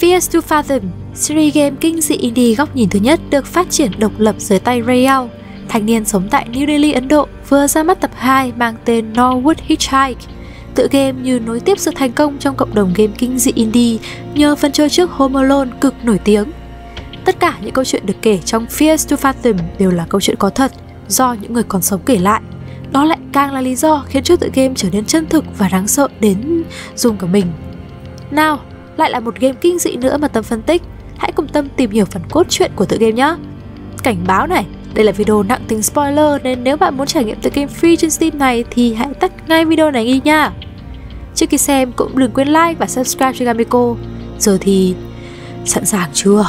Fears to Fathom, series game kinh dị indie góc nhìn thứ nhất được phát triển độc lập dưới tay Rayll, thanh niên sống tại New Delhi, Ấn Độ, vừa ra mắt tập 2 mang tên Norwood Hitchhike. Tựa game như nối tiếp sự thành công trong cộng đồng game kinh dị indie nhờ phần chơi trước Home Alone cực nổi tiếng. Tất cả những câu chuyện được kể trong Fears to Fathom đều là câu chuyện có thật do những người còn sống kể lại. Đó lại càng là lý do khiến cho tựa game trở nên chân thực và đáng sợ đến run cả mình. Nào, lại là một game kinh dị nữa mà Tâm phân tích. Hãy cùng Tâm tìm hiểu phần cốt truyện của tựa game nhé. Cảnh báo này, đây là video nặng tính spoiler nên nếu bạn muốn trải nghiệm tựa game free trên Steam này thì hãy tắt ngay video này đi nha. Trước khi xem cũng đừng quên like và subscribe cho GAMECO. Giờ thì sẵn sàng chưa?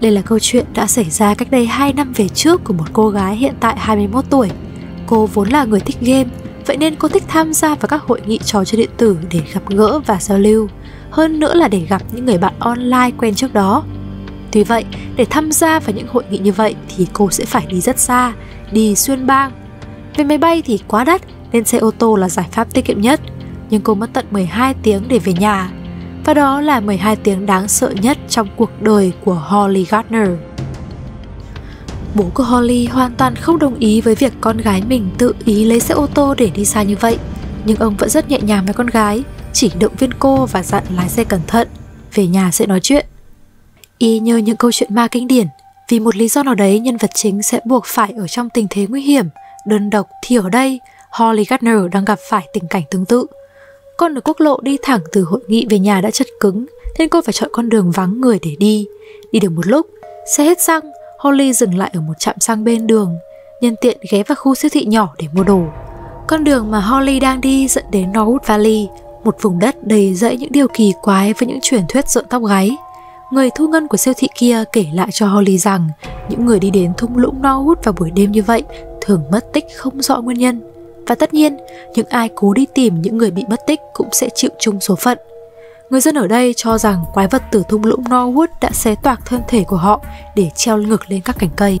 Đây là câu chuyện đã xảy ra cách đây 2 năm về trước của một cô gái hiện tại 21 tuổi. Cô vốn là người thích game, vậy nên cô thích tham gia vào các hội nghị trò chơi điện tử để gặp gỡ và giao lưu, hơn nữa là để gặp những người bạn online quen trước đó. Tuy vậy, để tham gia vào những hội nghị như vậy thì cô sẽ phải đi rất xa, đi xuyên bang. Về máy bay thì quá đắt nên xe ô tô là giải pháp tiết kiệm nhất, nhưng cô mất tận 12 tiếng để về nhà. Và đó là 12 tiếng đáng sợ nhất trong cuộc đời của Holly Gardner. Bố của Holly hoàn toàn không đồng ý với việc con gái mình tự ý lấy xe ô tô để đi xa như vậy, nhưng ông vẫn rất nhẹ nhàng với con gái, chỉ động viên cô và dặn lái xe cẩn thận, về nhà sẽ nói chuyện. Y như những câu chuyện ma kinh điển, vì một lý do nào đấy nhân vật chính sẽ buộc phải ở trong tình thế nguy hiểm, đơn độc thì ở đây, Holly Gardner đang gặp phải tình cảnh tương tự. Con đường quốc lộ đi thẳng từ hội nghị về nhà đã chật cứng nên cô phải chọn con đường vắng người để đi. Đi được một lúc, xe hết xăng, Holly dừng lại ở một trạm xăng bên đường, nhân tiện ghé vào khu siêu thị nhỏ để mua đồ. Con đường mà Holly đang đi dẫn đến Norwood Valley, một vùng đất đầy rẫy những điều kỳ quái với những truyền thuyết rợn tóc gáy. Người thu ngân của siêu thị kia kể lại cho Holly rằng những người đi đến thung lũng Norwood vào buổi đêm như vậy thường mất tích không rõ nguyên nhân. Và tất nhiên, những ai cố đi tìm những người bị mất tích cũng sẽ chịu chung số phận. Người dân ở đây cho rằng quái vật từ thung lũng Norwood đã xé toạc thân thể của họ để treo ngược lên các cành cây.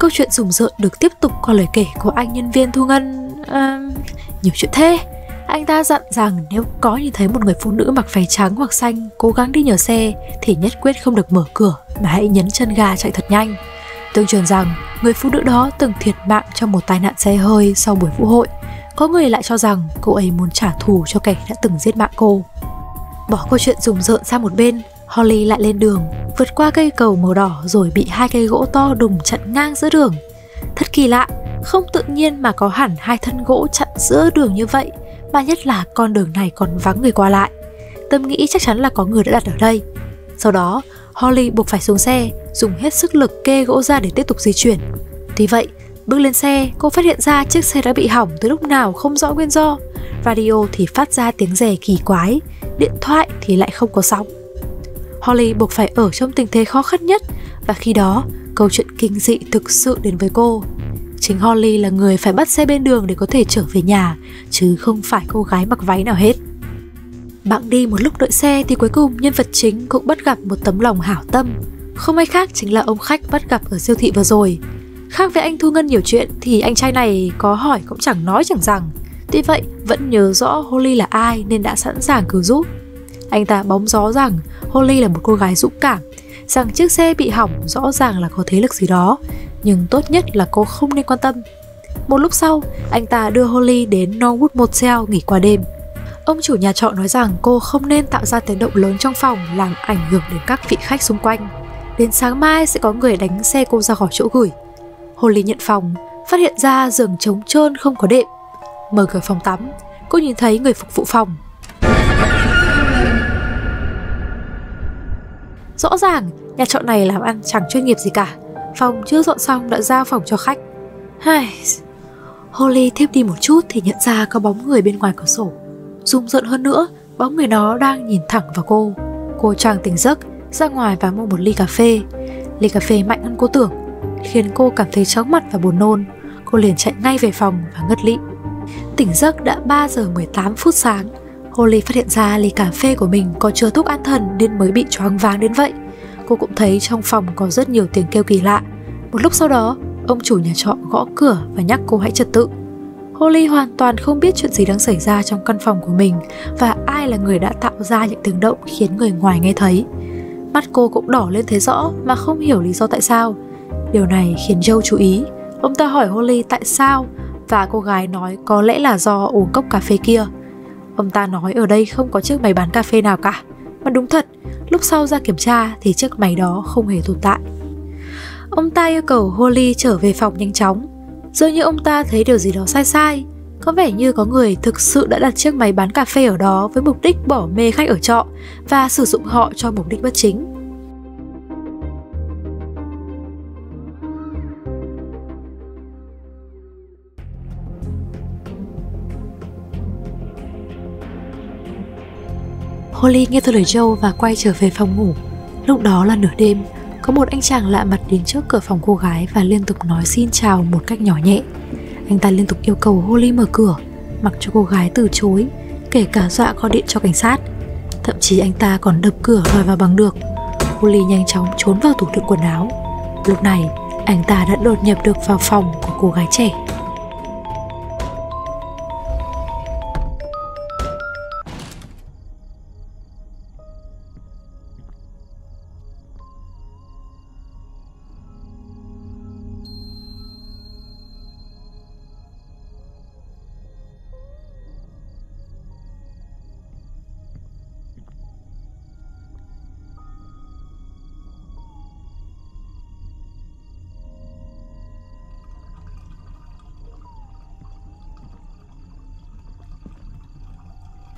Câu chuyện rùng rợn được tiếp tục qua lời kể của anh nhân viên thu ngân... nhiều chuyện thế. Anh ta dặn rằng nếu có nhìn thấy một người phụ nữ mặc váy trắng hoặc xanh cố gắng đi nhờ xe thì nhất quyết không được mở cửa mà hãy nhấn chân ga chạy thật nhanh. Tương truyền rằng người phụ nữ đó từng thiệt mạng trong một tai nạn xe hơi sau buổi vũ hội. Có người lại cho rằng cô ấy muốn trả thù cho kẻ đã từng giết mạng cô. Bỏ câu chuyện rùng rợn sang một bên, Holly lại lên đường, vượt qua cây cầu màu đỏ rồi bị hai cây gỗ to đùng chặn ngang giữa đường. Thật kỳ lạ, không tự nhiên mà có hẳn hai thân gỗ chặn giữa đường như vậy, mà nhất là con đường này còn vắng người qua lại. Tâm nghĩ chắc chắn là có người đã đặt ở đây. Sau đó, Holly buộc phải xuống xe, dùng hết sức lực kê gỗ ra để tiếp tục di chuyển. Tuy vậy, bước lên xe, cô phát hiện ra chiếc xe đã bị hỏng từ lúc nào không rõ nguyên do. Radio thì phát ra tiếng rè kỳ quái, điện thoại thì lại không có sóng. Holly buộc phải ở trong tình thế khó khăn nhất và khi đó, câu chuyện kinh dị thực sự đến với cô. Chính Holly là người phải bắt xe bên đường để có thể trở về nhà, chứ không phải cô gái mặc váy nào hết. Bạn đi một lúc đợi xe thì cuối cùng nhân vật chính cũng bắt gặp một tấm lòng hảo tâm. Không ai khác chính là ông khách bắt gặp ở siêu thị vừa rồi. Khác với anh thu ngân nhiều chuyện thì anh trai này có hỏi cũng chẳng nói chẳng rằng. Tuy vậy vẫn nhớ rõ Holly là ai nên đã sẵn sàng cứu giúp. Anh ta bóng gió rằng Holly là một cô gái dũng cảm, rằng chiếc xe bị hỏng rõ ràng là có thế lực gì đó, nhưng tốt nhất là cô không nên quan tâm. Một lúc sau, anh ta đưa Holly đến Norwood Motel nghỉ qua đêm. Ông chủ nhà trọ nói rằng cô không nên tạo ra tiếng động lớn trong phòng làm ảnh hưởng đến các vị khách xung quanh. Đến sáng mai sẽ có người đánh xe cô ra khỏi chỗ gửi. Holly nhận phòng, phát hiện ra giường trống trơn không có đệm. Mở cửa phòng tắm, cô nhìn thấy người phục vụ phòng. Rõ ràng, nhà trọ này làm ăn chẳng chuyên nghiệp gì cả. Phòng chưa dọn xong đã giao phòng cho khách. Holly thiếp đi một chút thì nhận ra có bóng người bên ngoài cửa sổ. Rùng rợn hơn nữa, bóng người đó đang nhìn thẳng vào cô. Cô choàng tỉnh giấc, ra ngoài và mua một ly cà phê. Ly cà phê mạnh hơn cô tưởng. khiến cô cảm thấy chóng mặt và buồn nôn. Cô liền chạy ngay về phòng và ngất lịm. Tỉnh giấc đã 3 giờ 18 phút sáng, Holly phát hiện ra ly cà phê của mình có chứa thuốc an thần nên mới bị choáng váng đến vậy. Cô cũng thấy trong phòng có rất nhiều tiếng kêu kỳ lạ. Một lúc sau đó, ông chủ nhà trọ gõ cửa và nhắc cô hãy trật tự. Holly hoàn toàn không biết chuyện gì đang xảy ra trong căn phòng của mình và ai là người đã tạo ra những tiếng động khiến người ngoài nghe thấy. Mắt cô cũng đỏ lên thấy rõ mà không hiểu lý do tại sao. Điều này khiến Joe chú ý. Ông ta hỏi Holly tại sao và cô gái nói có lẽ là do uống cốc cà phê kia. Ông ta nói ở đây không có chiếc máy bán cà phê nào cả. Mà đúng thật, lúc sau ra kiểm tra thì chiếc máy đó không hề tồn tại. Ông ta yêu cầu Holly trở về phòng nhanh chóng. Dường như ông ta thấy điều gì đó sai sai. Có vẻ như có người thực sự đã đặt chiếc máy bán cà phê ở đó với mục đích bỏ mê khách ở trọ và sử dụng họ cho mục đích bất chính. Holly nghe theo lời Joe và quay trở về phòng ngủ. Lúc đó là nửa đêm, có một anh chàng lạ mặt đến trước cửa phòng cô gái và liên tục nói xin chào một cách nhỏ nhẹ. Anh ta liên tục yêu cầu Holly mở cửa, mặc cho cô gái từ chối, kể cả dọa gọi điện cho cảnh sát. Thậm chí anh ta còn đập cửa đòi vào bằng được. Holly nhanh chóng trốn vào tủ đựng quần áo. Lúc này, anh ta đã đột nhập được vào phòng của cô gái trẻ.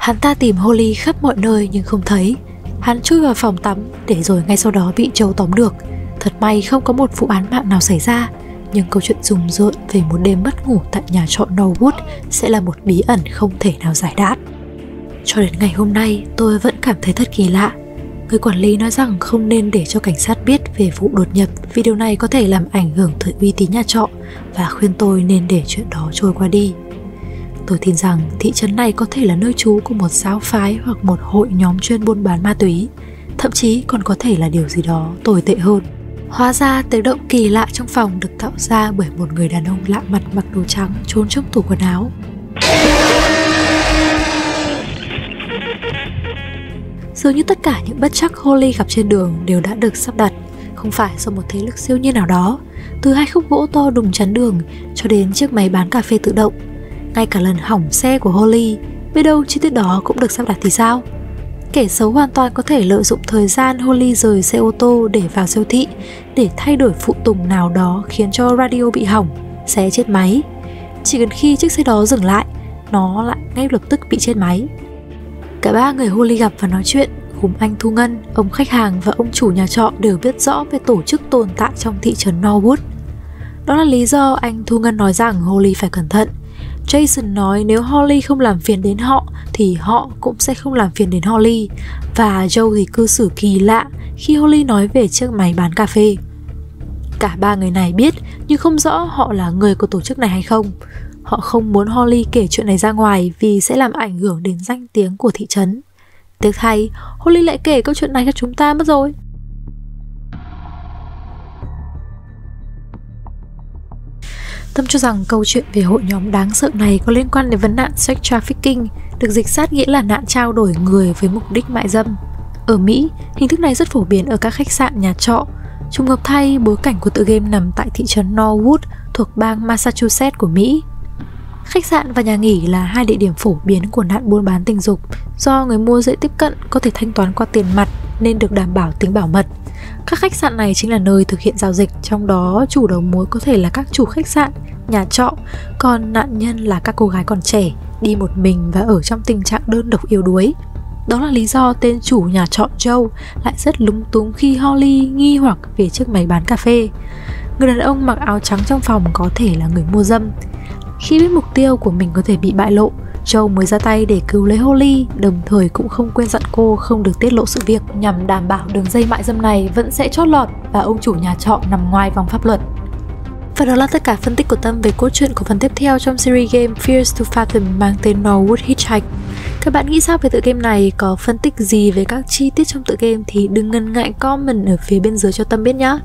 Hắn ta tìm Holly khắp mọi nơi nhưng không thấy. Hắn chui vào phòng tắm để rồi ngay sau đó bị Joe tóm được. Thật may không có một vụ án mạng nào xảy ra, nhưng câu chuyện rùng rợn về một đêm mất ngủ tại nhà trọ Norwood sẽ là một bí ẩn không thể nào giải đáp. Cho đến ngày hôm nay, tôi vẫn cảm thấy thật kỳ lạ. Người quản lý nói rằng không nên để cho cảnh sát biết về vụ đột nhập vì điều này có thể làm ảnh hưởng tới uy tín nhà trọ và khuyên tôi nên để chuyện đó trôi qua đi. Tôi tin rằng thị trấn này có thể là nơi trú của một giáo phái hoặc một hội nhóm chuyên buôn bán ma túy, thậm chí còn có thể là điều gì đó tồi tệ hơn. Hóa ra tiếng động kỳ lạ trong phòng được tạo ra bởi một người đàn ông lạ mặt mặc đồ trắng trốn trong tủ quần áo. Dường như tất cả những bất trắc Holly gặp trên đường đều đã được sắp đặt, không phải do một thế lực siêu nhiên nào đó, từ hai khúc gỗ to đùng chắn đường cho đến chiếc máy bán cà phê tự động. Ngay cả lần hỏng xe của Holly, biết đâu chi tiết đó cũng được sắp đặt thì sao? Kẻ xấu hoàn toàn có thể lợi dụng thời gian Holly rời xe ô tô để vào siêu thị, để thay đổi phụ tùng nào đó khiến cho radio bị hỏng, xe chết máy. Chỉ cần khi chiếc xe đó dừng lại, nó lại ngay lập tức bị chết máy. Cả ba người Holly gặp và nói chuyện, gồm anh thu ngân, ông khách hàng và ông chủ nhà trọ đều biết rõ về tổ chức tồn tại trong thị trấn Norwood. Đó là lý do anh thu ngân nói rằng Holly phải cẩn thận. Jason nói nếu Holly không làm phiền đến họ thì họ cũng sẽ không làm phiền đến Holly. Và Joe thì cư xử kỳ lạ khi Holly nói về chiếc máy bán cà phê. Cả ba người này biết nhưng không rõ họ là người của tổ chức này hay không. Họ không muốn Holly kể chuyện này ra ngoài vì sẽ làm ảnh hưởng đến danh tiếng của thị trấn. Tiếc thay, Holly lại kể câu chuyện này cho chúng ta mất rồi. Tâm cho rằng câu chuyện về hội nhóm đáng sợ này có liên quan đến vấn nạn sex trafficking, được dịch sát nghĩa là nạn trao đổi người với mục đích mại dâm. Ở Mỹ, hình thức này rất phổ biến ở các khách sạn, nhà trọ. Trùng hợp thay, bối cảnh của tựa game nằm tại thị trấn Norwood thuộc bang Massachusetts của Mỹ. Khách sạn và nhà nghỉ là hai địa điểm phổ biến của nạn buôn bán tình dục. Do người mua dễ tiếp cận, có thể thanh toán qua tiền mặt nên được đảm bảo tính bảo mật. Các khách sạn này chính là nơi thực hiện giao dịch, trong đó chủ đầu mối có thể là các chủ khách sạn, nhà trọ, còn nạn nhân là các cô gái còn trẻ, đi một mình và ở trong tình trạng đơn độc yếu đuối. Đó là lý do tên chủ nhà trọ Joe lại rất lúng túng khi Holly nghi hoặc về chiếc máy bán cà phê. Người đàn ông mặc áo trắng trong phòng có thể là người mua dâm. Khi biết mục tiêu của mình có thể bị bại lộ, Joe mới ra tay để cứu lấy Holly, đồng thời cũng không quên dặn cô không được tiết lộ sự việc nhằm đảm bảo đường dây mại dâm này vẫn sẽ chót lọt và ông chủ nhà trọ nằm ngoài vòng pháp luật. Và đó là tất cả phân tích của Tâm về cốt truyện của phần tiếp theo trong series game Fears to Fathom mang tên Norwood Hitchhike. Các bạn nghĩ sao về tựa game này? Có phân tích gì về các chi tiết trong tựa game thì đừng ngần ngại comment ở phía bên dưới cho Tâm biết nhé.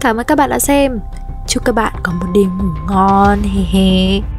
Cảm ơn các bạn đã xem. Chúc các bạn có một đêm ngủ ngon.